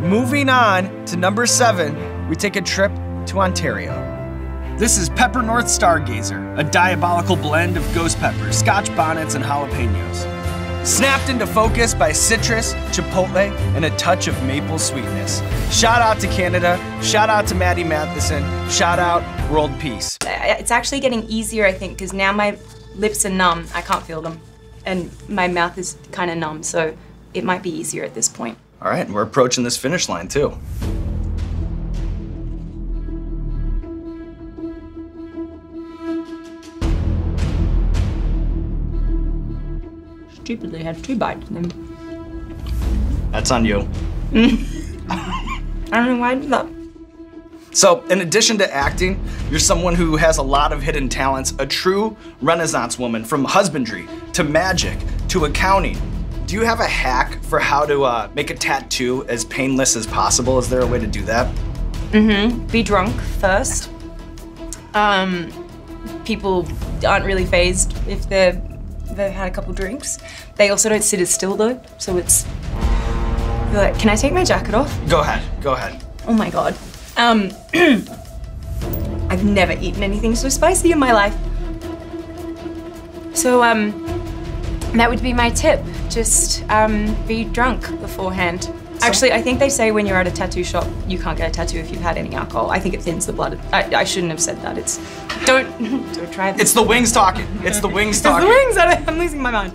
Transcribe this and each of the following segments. Moving on to number 7, we take a trip to Ontario. This is Pepper North Stargazer, a diabolical blend of ghost peppers, scotch bonnets, and jalapenos. Snapped into focus by citrus, chipotle, and a touch of maple sweetness. Shout out to Canada, shout out to Maddie Matheson, shout out world peace. It's actually getting easier, I think, because now my lips are numb, I can't feel them. And my mouth is kind of numb, so it might be easier at this point. All right, and we're approaching this finish line too. Stupidly had 2 bites in them. That's on you. I don't know why I did that. So, in addition to acting, you're someone who has a lot of hidden talents, a true Renaissance woman, from husbandry to magic to accounting. Do you have a hack for how to make a tattoo as painless as possible? Is there a way to do that? Mm-hmm. Be drunk first. People aren't really phased if they've had a couple drinks. They also don't sit as still though, so it's... You're like, can I take my jacket off? Go ahead, go ahead. Oh my God. I've never eaten anything so spicy in my life. So, that would be my tip. Just be drunk beforehand. So, actually, I think they say when you're at a tattoo shop, you can't get a tattoo if you've had any alcohol. I think it thins the blood. I shouldn't have said that. It's, don't try that. It's the wings talking. It's the wings talking. It's the wings. I'm losing my mind.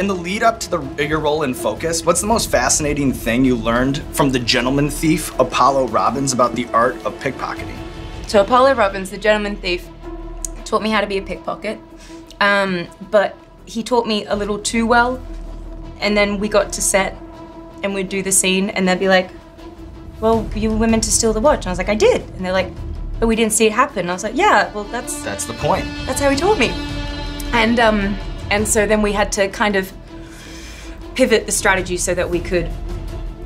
In the lead up to your role in Focus, what's the most fascinating thing you learned from the gentleman thief, Apollo Robbins, about the art of pickpocketing? So Apollo Robbins, the gentleman thief, taught me how to be a pickpocket, but he taught me a little too well. And then we got to set and we'd do the scene and they'd be like, well, you were meant to steal the watch. And I was like, I did. And they're like, but we didn't see it happen. And I was like, yeah, well, that's the point. That's how he taught me. And so then we had to kind of pivot the strategy so that we could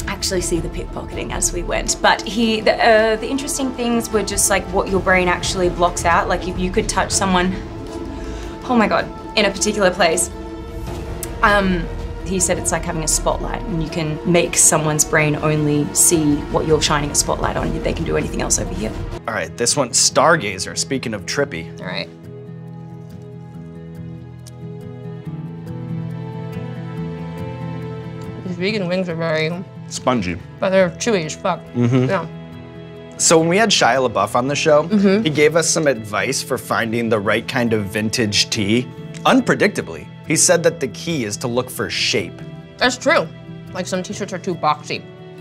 actually see the pickpocketing as we went. But the interesting things were just like what your brain actually blocks out. Like if you could touch someone, oh my God, in a particular place, he said it's like having a spotlight and you can make someone's brain only see what you're shining a spotlight on. They can do anything else over here. All right, this one, Stargazer, speaking of trippy. All right. These vegan wings are very... spongy. But they're chewy as fuck. Mm-hmm. Yeah. So when we had Shia LaBeouf on the show, mm-hmm. he gave us some advice for finding the right kind of vintage tea. Unpredictably, he said that the key is to look for shape. That's true. Like some t-shirts are too boxy.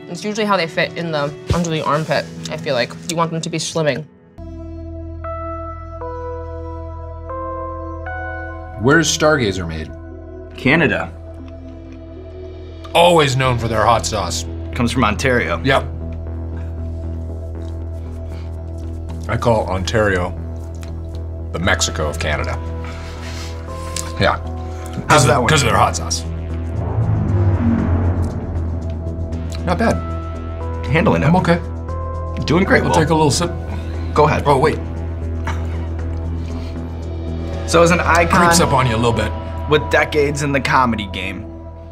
It's usually how they fit in the under the armpit, I feel like. You want them to be slimming. Where's Stargazer made? Canada. Always known for their hot sauce. Comes from Ontario. Yep. I call Ontario the Mexico of Canada. Yeah. How's that one? Because of their hot sauce. Not bad. Handling it. I'm okay. Doing great. We'll take a little sip. Go ahead. Oh, wait. So as an icon... creeps up on you a little bit. With decades in the comedy game,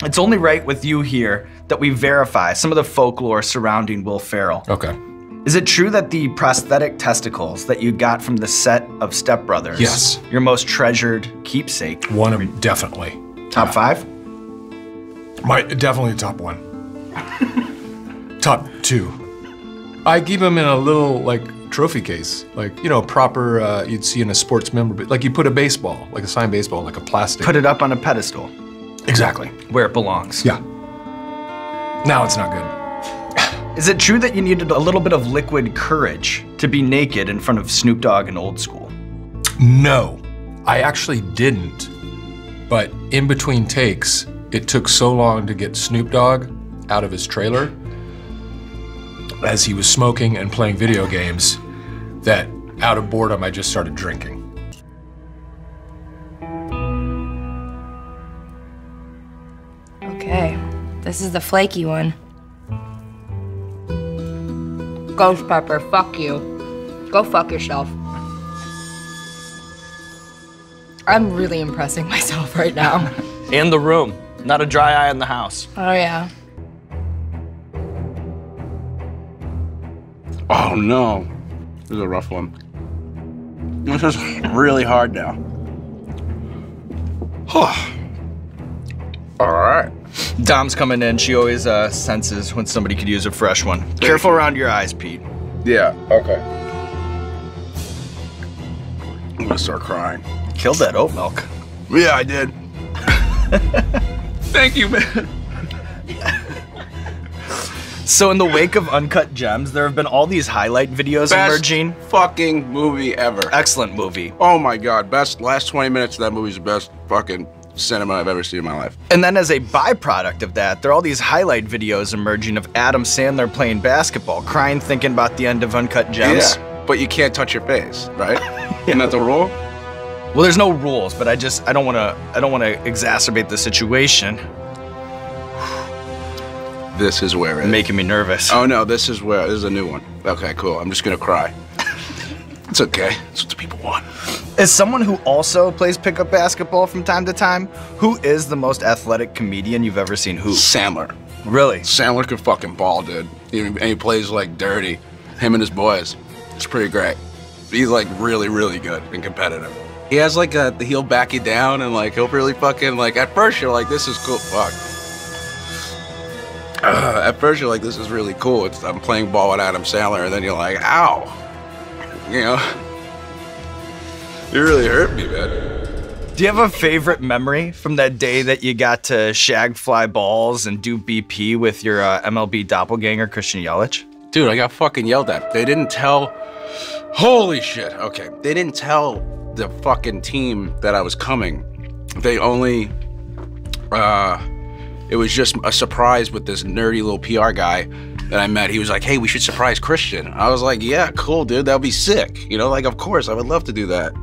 it's only right with you here that we verify some of the folklore surrounding Will Ferrell. Okay. Is it true that the prosthetic testicles that you got from the set of Step Brothers, yes, your most treasured keepsake? One of them, definitely. Top 5? Definitely top 1. Top 2. I keep them in a little like trophy case, like, you know, proper, you'd see in a sports member, like you put a baseball, like a signed baseball, like a plastic. Put it up on a pedestal. Exactly. Where it belongs. Yeah. Now it's not good. Is it true that you needed a little bit of liquid courage to be naked in front of Snoop Dogg and Old School? No, I actually didn't. But in between takes, it took so long to get Snoop Dogg out of his trailer as he was smoking and playing video games that out of boredom, I just started drinking. Okay, this is the flaky one. Ghost pepper, fuck you. Go fuck yourself. I'm really impressing myself right now. And the room. Not a dry eye in the house. Oh, yeah. Oh no, this is a rough one. This is really hard now. All right. Dom's coming in. She always senses when somebody could use a fresh one. Careful around your eyes, Pete. Yeah, okay. I'm gonna start crying. Killed that oat milk. Yeah, I did. Thank you, man. So in the wake of Uncut Gems, there have been all these highlight videos emerging. Best fucking movie ever. Excellent movie. Oh my God, best last 20 minutes of that movie's the best fucking cinema I've ever seen in my life. And then as a byproduct of that, there are all these highlight videos emerging of Adam Sandler playing basketball, crying, thinking about the end of Uncut Gems. Yeah, but you can't touch your face, right? Yeah. Isn't that the rule? Well, there's no rules, but I don't want to exacerbate the situation. This is where it is. Making me nervous. Oh no, this is a new one. Okay, cool, I'm just gonna cry. It's okay, that's what the people want. As someone who also plays pickup basketball from time to time, who is the most athletic comedian you've ever seen? Who? Sandler. Really? Sandler can fucking ball, dude. And he plays like dirty, him and his boys. It's pretty great. He's like really, really good and competitive. He has like a, he'll back you down and like, he'll really fucking like, at first you're like, this is cool, fuck. At first you're like, this is really cool. It's, I'm playing ball with Adam Sandler, and then you're like, ow. You know, you really hurt me, man. Do you have a favorite memory from that day that you got to shag fly balls and do BP with your MLB doppelganger, Christian Yelich? Dude, I got fucking yelled at. They didn't tell, holy shit, okay. They didn't tell the fucking team that I was coming. They only, it was just a surprise with this nerdy little PR guy that I met. He was like, hey, we should surprise Christian. I was like, yeah, cool, dude, that'd be sick. You know, like, of course, I would love to do that.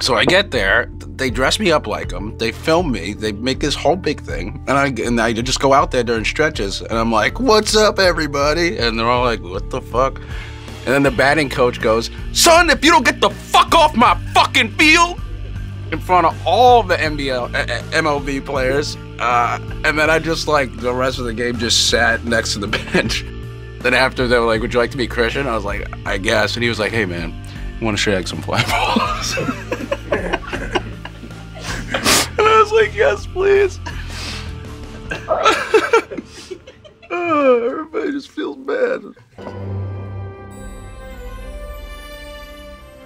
So I get there, they dress me up like him, they film me, they make this whole big thing, and I just go out there during stretches, and I'm like, what's up, everybody? And they're all like, what the fuck? And then the batting coach goes, son, if you don't get the fuck off my fucking field, in front of all the MLB players, and then I just like, the rest of the game just sat next to the bench. Then after they were like, would you like to be Christian? I was like, I guess. And he was like, hey man, I want to shag some fly balls. And I was like, yes, please. Oh, everybody just feels bad.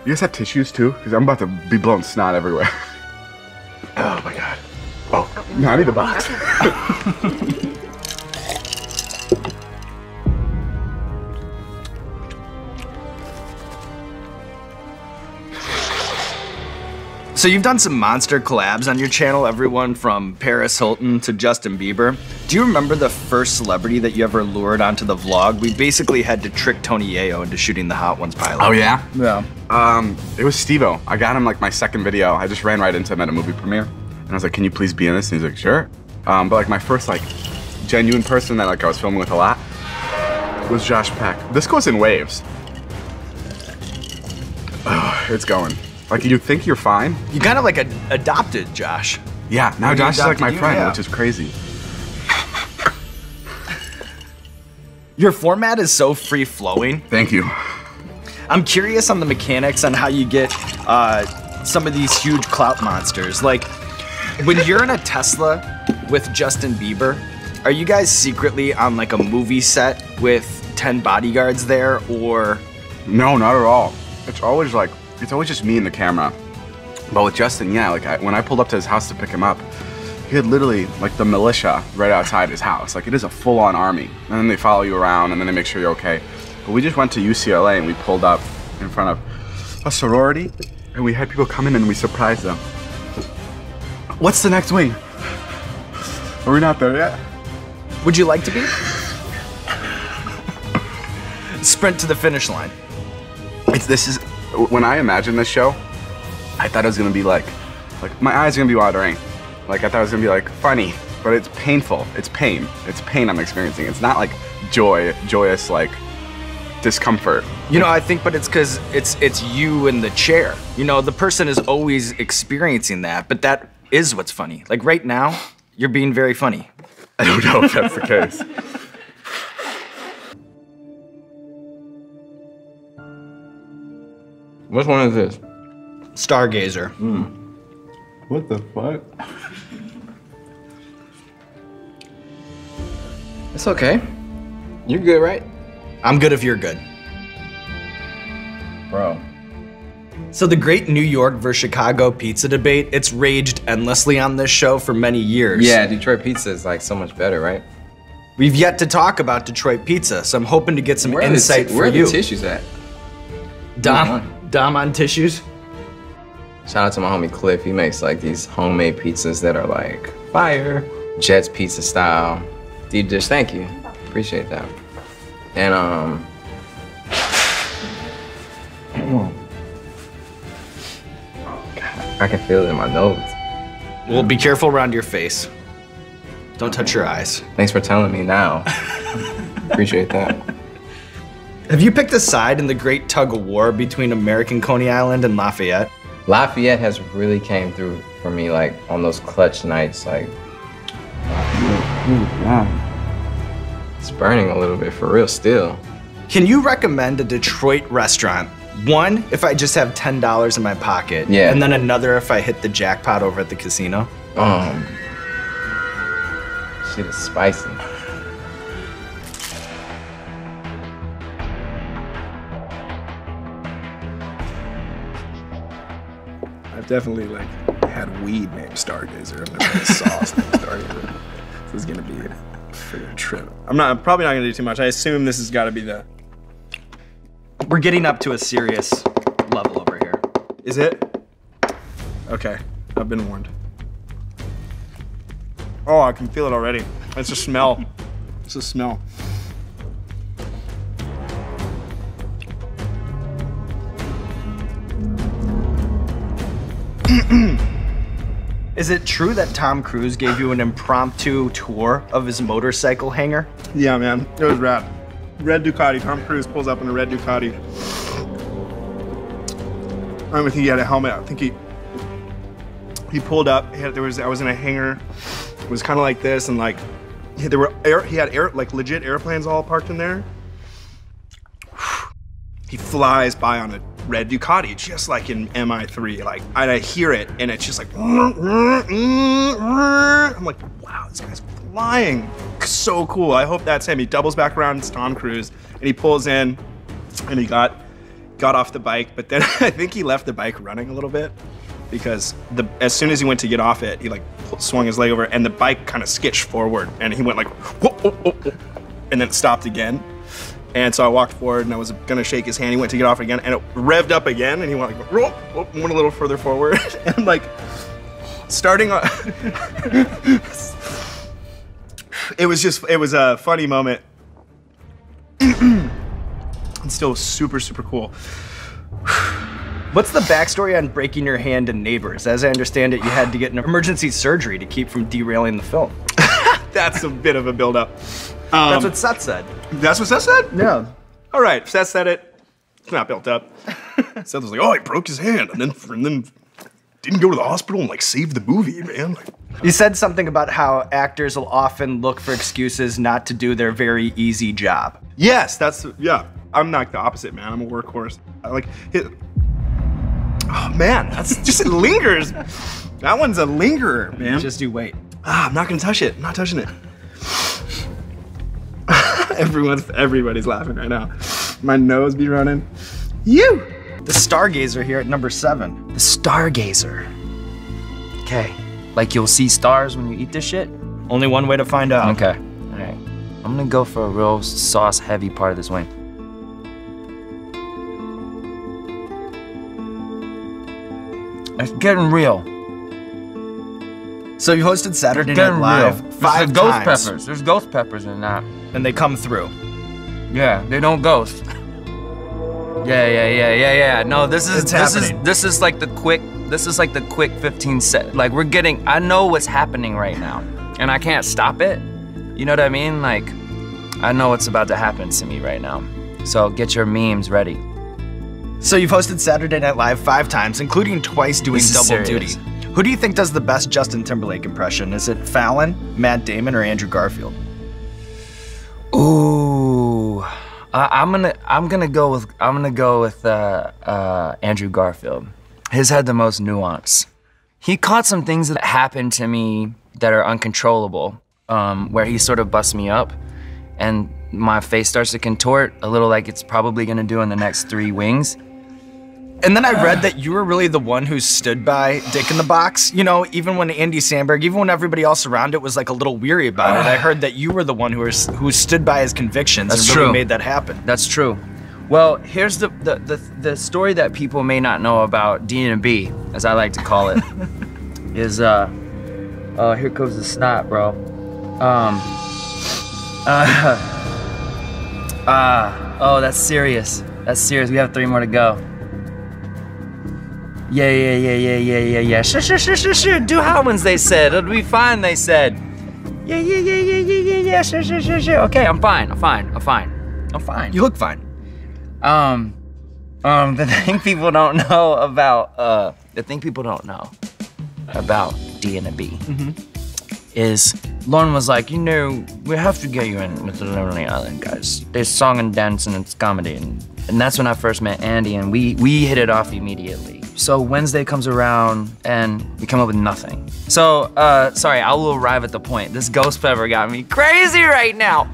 You guys have tissues too? Because I'm about to be blown snot everywhere. Oh my God. Oh, no, I need a box. So you've done some monster collabs on your channel, everyone from Paris Hilton to Justin Bieber. Do you remember the first celebrity that you ever lured onto the vlog? We basically had to trick Tony Yeo into shooting the Hot Ones pilot. Oh yeah? Yeah. It was Steve-O. I got him like my second video. I just ran right into him at a movie premiere. And I was like, can you please be in this? And he's like, sure. But like my first like genuine person that like I was filming with a lot was Josh Peck. This goes in waves. Oh, it's going. Like you think you're fine. You kind of like adopted Josh. Yeah, now Josh is like my friend, yeah. Which is crazy. Your format is so free-flowing. Thank you. I'm curious on the mechanics on how you get some of these huge clout monsters. Like, when you're in a Tesla with Justin Bieber, are you guys secretly on like a movie set with 10 bodyguards there or? No, not at all. It's always like, it's always just me and the camera. But with Justin, yeah, like when I pulled up to his house to pick him up, he had literally like the militia right outside his house. Like it is a full-on army. And then they follow you around and then they make sure you're okay. But we just went to UCLA and we pulled up in front of a sorority and we had people come in and we surprised them. What's the next wing? Are we not there yet? Would you like to be? Sprint to the finish line. This is when I imagined this show, I thought it was gonna be like my eyes are gonna be watering. Like I thought it was gonna be like funny, but it's painful. It's pain. It's pain I'm experiencing. It's not like joy, joyous like discomfort. You know, I think, but it's because it's you in the chair. You know, the person is always experiencing that, but that is what's funny. Like right now, you're being very funny. I don't know if that's the case. Which one is this? Stargazer. Mm. What the fuck? It's okay. You're good, right? I'm good if you're good. Bro. So the great New York versus Chicago pizza debate, it's raged endlessly on this show for many years. Yeah, Detroit pizza is like so much better, right? We've yet to talk about Detroit pizza, so I'm hoping to get some insight for you. Where are the tissues at? Dom on tissues? Shout out to my homie Cliff. He makes like these homemade pizzas that are like fire. Jets pizza style. Deep dish, thank you. Appreciate that. And I can feel it in my nose. Well, be careful around your face. Don't touch your eyes. Thanks for telling me now. Appreciate that. Have you picked a side in the great tug of war between American Coney Island and Lafayette? Lafayette has really came through for me, like on those clutch nights, like. It's burning a little bit for real still. Can you recommend a Detroit restaurant? One, if I just have $10 in my pocket. Yeah. And then another if I hit the jackpot over at the casino. Shit is spicy. I've definitely like had weed named Stargazer and like sauce named Stargazer. This is gonna be a freaking trip. I'm probably not gonna do too much. I assume this has got to be the. We're getting up to a serious level over here. Is it? Okay, I've been warned. Oh, I can feel it already. It's a smell. It's a smell. Is it true that Tom Cruise gave you an impromptu tour of his motorcycle hangar? Yeah, man, it was rad. Red Ducati, Tom Cruise pulls up in a red Ducati. I don't even think he had a helmet. I think he pulled up. I was in a hangar. It was kind of like this, and like he had legit airplanes all parked in there. He flies by on a red Ducati, just like in MI3. Like, and I hear it, and it's just like, I'm like, wow, this guy's flying. So cool. I hope that's him. He doubles back around, it's Tom Cruise, and he pulls in, and he got off the bike, but then I think he left the bike running a little bit because as soon as he went to get off it, he like swung his leg over, and the bike kind of skitched forward, and he went like, whoa, whoa, whoa, and then it stopped again. And so I walked forward, and I was gonna shake his hand. He went to get off again, and it revved up again, and he went like, whoa, whoa, went a little further forward, and like starting on. It was a funny moment. It's still super, super cool. What's the backstory on breaking your hand in Neighbors? As I understand it, you had to get an emergency surgery to keep from derailing the film. That's a bit of a buildup. That's what Seth said. That's what Seth said? Yeah. All right, Seth said it. It's not built up. Seth was like, oh, he broke his hand, and then didn't go to the hospital and like save the movie, man. Like, you said something about how actors will often look for excuses not to do their very easy job. Yes, yeah. I'm like the opposite, man. I'm a workhorse. Oh man, that's just, it lingers. That one's a lingerer, man. Just do wait. Ah, I'm not gonna touch it. I'm not touching it. Everybody's laughing right now. My nose be running. You. The Stargazer here at number 7. The Stargazer. Okay. Like you'll see stars when you eat this shit? Only one way to find out. Okay. All right. I'm gonna go for a real sauce-heavy part of this wing. It's getting real. So you hosted Saturday Night Live 5 times. There's ghost peppers in that. And they come through. Yeah, they don't ghost. Yeah. No, this is like the quick. This is like the quick 15 set. Like we're getting, I know what's happening right now, and I can't stop it. You know what I mean? Like, I know what's about to happen to me right now. So get your memes ready. So you've hosted Saturday Night Live 5 times, including twice doing double duty. Who do you think does the best Justin Timberlake impression? Is it Fallon, Matt Damon, or Andrew Garfield? Ooh, I'm gonna go with Andrew Garfield. His had the most nuance. He caught some things that happened to me that are uncontrollable, where he sort of busts me up, and my face starts to contort a little, like it's probably gonna do in the next three wings. And then I read that you were really the one who stood by Dick in the Box. You know, even when Andy Sandberg, even when everybody else around it was like a little weary about it, I heard that you were the one who stood by his convictions and really made that happen. That's true. Well, here's the story that people may not know about D&B, as I like to call it, is, here comes the snot, bro. Oh, that's serious. That's serious. We have 3 more to go. Yeah. Sure. Do Howmans, they said. It'll be fine, they said. Yeah. Sure. Okay, I'm fine. You look fine. The thing people don't know about, D&B is Lorne was like, you know, we have to get you in with the Lonely Island guys. There's song and dance and it's comedy. And that's when I first met Andy, and we hit it off immediately. So Wednesday comes around and we come up with nothing. So, sorry, I will arrive at the point. This ghost pepper got me crazy right now.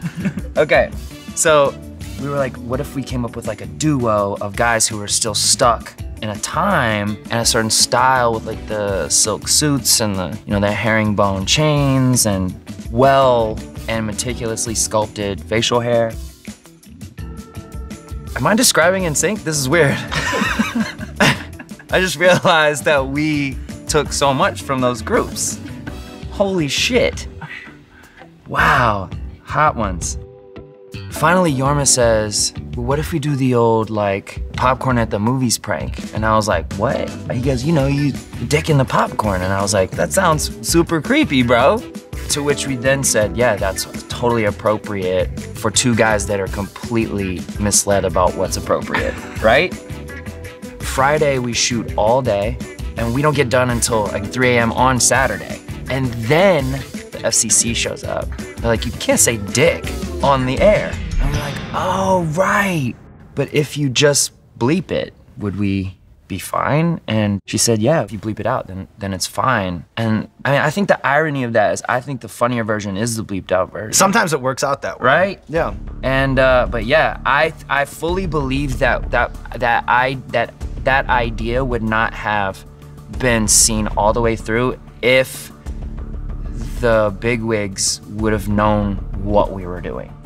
Okay, so we were like, what if we came up with like a duo of guys who are still stuck in a time and a certain style with like the silk suits and the, you know, the herringbone chains and well and meticulously sculpted facial hair. Am I describing NSYNC? This is weird. I just realized that we took so much from those groups. Holy shit. Wow, hot ones. Finally, Yorma says, well, what if we do the old, like, popcorn at the movies prank? And I was like, what? He goes, you know, you dick in the popcorn. And I was like, that sounds super creepy, bro. To which we then said, yeah, that's totally appropriate for 2 guys that are completely misled about what's appropriate, right? Friday, we shoot all day, and we don't get done until like 3 a.m. on Saturday. And then the FCC shows up. They're like, you can't say dick on the air. I'm like, oh, right. But if you just bleep it, would we be fine? And she said, yeah, if you bleep it out, then it's fine. And I mean, I think the irony of that is I think the funnier version is the bleeped out version. Sometimes it works out that way. Right? Yeah. And, but yeah, I fully believe that idea would not have been seen all the way through if the bigwigs would have known what we were doing.